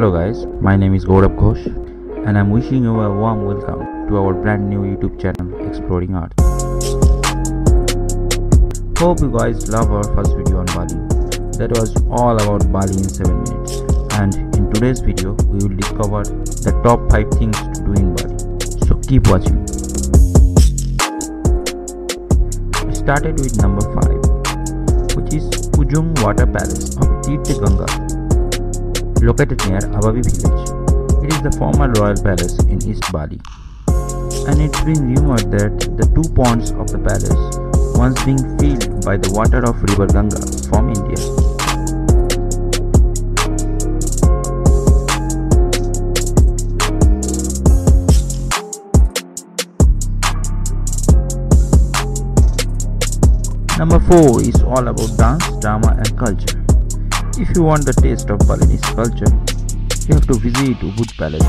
Hello guys, my name is Gaurab Ghosh and I'm wishing you a warm welcome to our brand new YouTube channel Exploring Art. Hope you guys love our first video on Bali. That was all about Bali in 7 minutes. And in today's video, we will discover the top 5 things to do in Bali. So keep watching. We started with number 5, which is Ujung Water Palace of Tirta Ganga, located near Ababi village. It is the former royal palace in East Bali, and it's been rumored that the two ponds of the palace once being filled by the water of river Ganga from India. Number 4 is all about dance, drama and culture. If you want the taste of Balinese culture, you have to visit Ubud Palace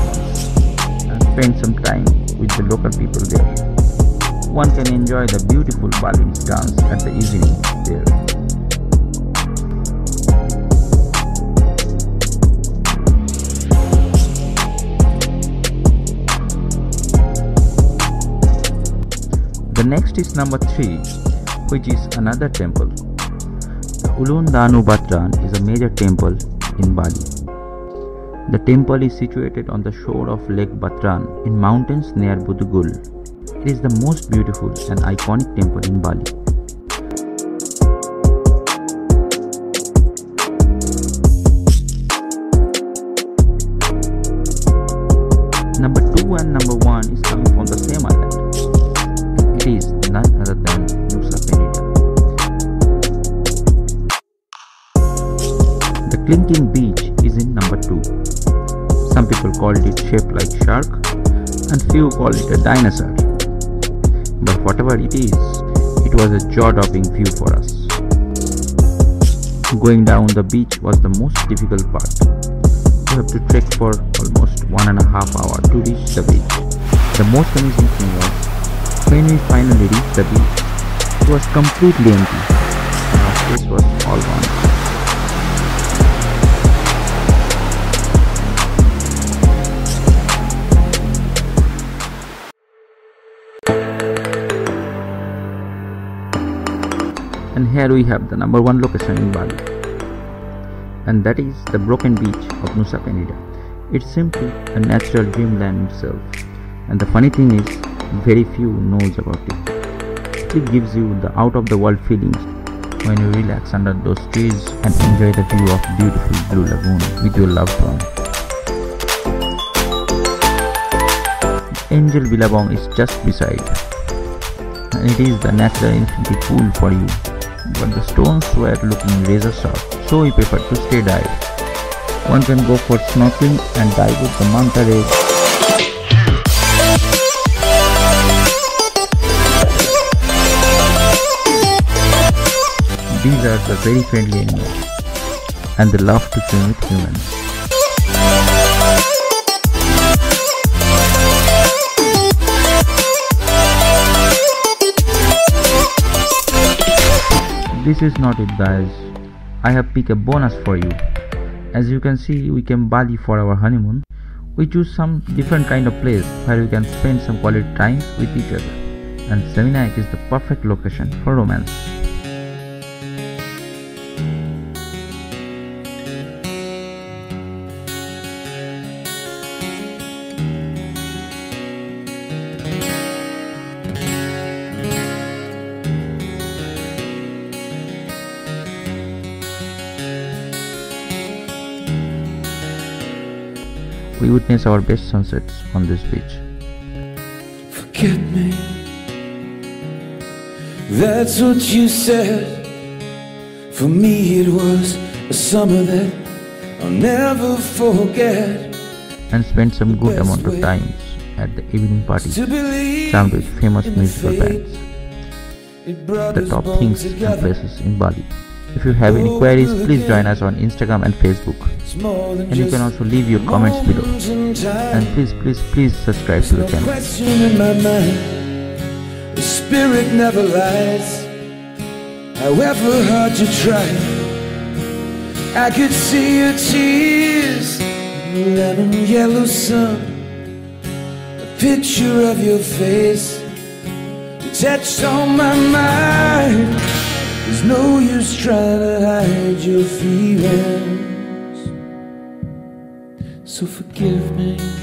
and spend some time with the local people there. One can enjoy the beautiful Balinese dance at the evening there. The next is number 3, which is another temple. Ulun Danu Batran is a major temple in Bali. The temple is situated on the shore of Lake Batran in mountains near Budugul. It is the most beautiful and iconic temple in Bali. Number 2 and number 1 is coming from the same island. It is none other than Nusa Penida. Clinking beach is in number 2. Some people called it shaped like shark and few called it a dinosaur. But whatever it is, it was a jaw-dropping view for us. Going down the beach was the most difficult part. You have to trek for almost 1.5 hours to reach the beach. The most amazing thing was, when we finally reached the beach, it was completely empty and our space was all gone. And here we have the number 1 location in Bali, and that is the broken beach of Nusa Penida. It's simply a natural dreamland itself, and the funny thing is, very few knows about it. It gives you the out of the world feelings when you relax under those trees and enjoy the view of beautiful blue lagoon with your loved one. Angel Billabong is just beside, and it is the natural infinity pool for you. But the stones were looking razor sharp, so we preferred to stay dive. One can go for snorkeling and dive with the manta rays. These are the very friendly animals, and they love to swim with humans. This is not it guys, I have picked a bonus for you. As you can see, we came Bali for our honeymoon. We choose some different kind of place where we can spend some quality time with each other, and Seminyak is the perfect location for romance. We witness our best sunsets on this beach. Forget me, that's what you said. For me it was a summer that I'll never forget. And spent some good amount of time at the evening party jammed with famous musical bands. The top things and places in Bali. If you have any queries, please join us on Instagram and Facebook. And you can also leave your comments below. And please subscribe to the channel. The spirit never lies. However hard you try, I could see your tears. Lemon yellow sun, a picture of your face, you touched on my mind. There's no use trying to hide your feelings, so forgive me.